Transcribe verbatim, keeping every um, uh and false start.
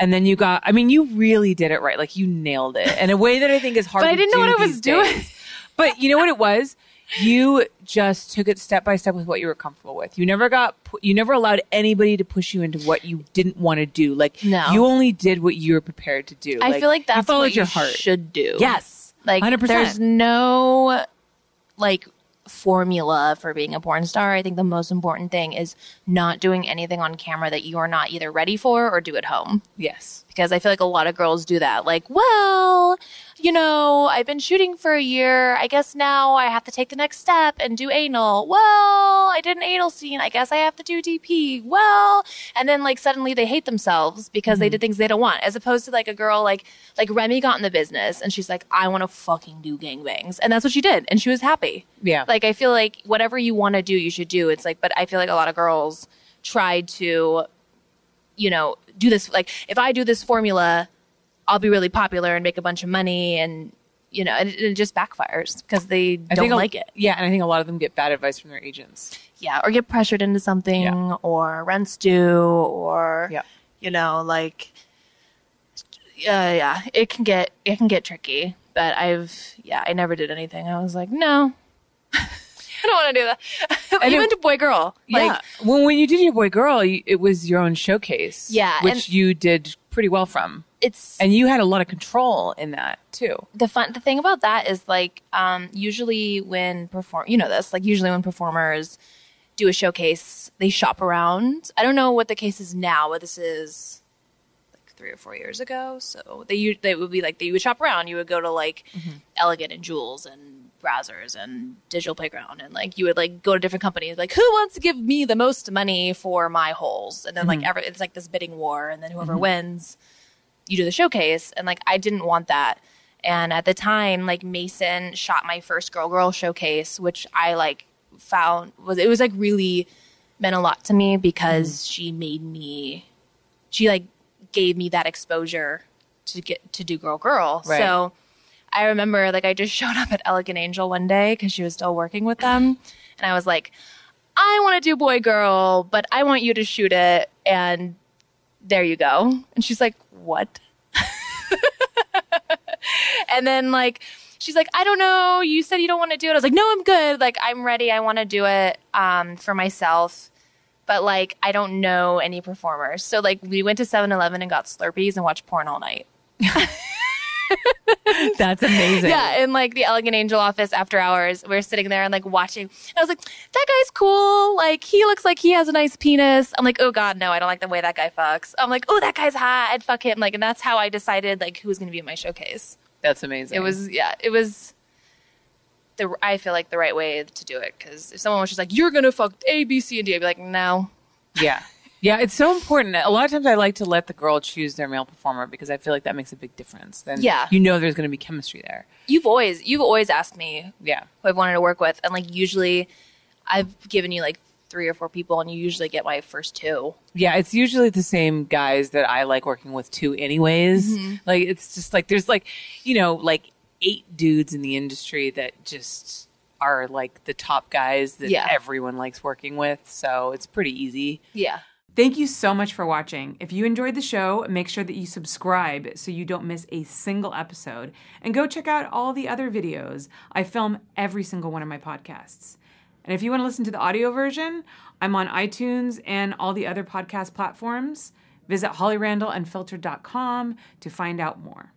And then you got, I mean, you really did it right. Like, you nailed it in a way that I think is hard to do. But I didn't know what I was doing. But you know what it was? You just took it step by step with what you were comfortable with. You never got, you never allowed anybody to push you into what you didn't want to do. Like, no. You only did what you were prepared to do. I like, feel like that's you what your you heart. Should do. Yes. Like, one hundred percent. There's no, like, formula for being a porn star. I think the most important thing is not doing anything on camera that you are not either ready for or do at home. Yes. Because I feel like a lot of girls do that. Like, well, you know, I've been shooting for a year. I guess now I have to take the next step and do anal. Well, I did an anal scene. I guess I have to do D P. Well, and then like suddenly they hate themselves because mm-hmm. they did things they don't want. As opposed to like a girl like like Remy got in the business and she's like, I want to fucking do gangbangs. And that's what she did. And she was happy. Yeah. Like, I feel like whatever you want to do, you should do. It's like, but I feel like a lot of girls try to, you know, do this. Like, if I do this formula, I'll be really popular and make a bunch of money, and you know, and it, it just backfires because they don't like it. Yeah, and I think a lot of them get bad advice from their agents. Yeah, or get pressured into something, yeah. or rent's due, or yeah. you know, like, uh, yeah, it can get it can get tricky. But I've yeah, I never did anything. I was like, no, I don't want to do that. Even it, to boy girl, yeah. Like, when when you did your boy girl, you, it was your own showcase. Yeah, which and, you did pretty well from. It's and you had a lot of control in that too. The fun, the thing about that is like um, usually when perform, you know this, like usually when performers do a showcase, they shop around. I don't know what the case is now, but this is like three or four years ago. So they they would be like they would shop around. You would go to like mm-hmm. Elegant and Jewels and Brazzers and Digital Playground, and like you would like go to different companies. Like, who wants to give me the most money for my holes? And then mm-hmm. like every, it's like this bidding war, and then whoever mm-hmm. wins. You do the showcase, and like I didn't want that. And at the time, like Mason shot my first girl girl showcase, which I like found was it was like really meant a lot to me because mm. she made me she like gave me that exposure to get to do girl girl. Right. So I remember like I just showed up at Elegant Angel one day because she was still working with them, and I was like, I want to do boy girl, but I want you to shoot it, and there you go. And she's like, what? And then like she's like, I don't know, you said you don't want to do it. I was like, no, I'm good, like I'm ready, I want to do it um for myself, but like I don't know any performers. So like we went to seven eleven and got Slurpees and watched porn all night. That's amazing. Yeah, in like the Elegant Angel office after hours, we were sitting there and like watching. And I was like, that guy's cool. Like, he looks like he has a nice penis. I'm like, oh God, no, I don't like the way that guy fucks. I'm like, oh, that guy's hot. I'd fuck him. Like, and that's how I decided like who was going to be in my showcase. That's amazing. It was, yeah, it was the I feel like the right way to do it, because if someone was just like, you're going to fuck A, B, C, and D, I'd be like, no. Yeah. Yeah, it's so important. A lot of times I like to let the girl choose their male performer because I feel like that makes a big difference. Then yeah. you know there's going to be chemistry there. You've always you've always asked me yeah. who I've wanted to work with. And like usually I've given you like three or four people, and you usually get my first two. Yeah, it's usually the same guys that I like working with too anyways. Mm-hmm. Like, it's just like there's like, you know, like eight dudes in the industry that just are like the top guys that yeah. everyone likes working with. So it's pretty easy. Yeah. Thank you so much for watching. If you enjoyed the show, make sure that you subscribe so you don't miss a single episode. And go check out all the other videos. I film every single one of my podcasts. And if you want to listen to the audio version, I'm on iTunes and all the other podcast platforms. Visit holly randall unfiltered dot com to find out more.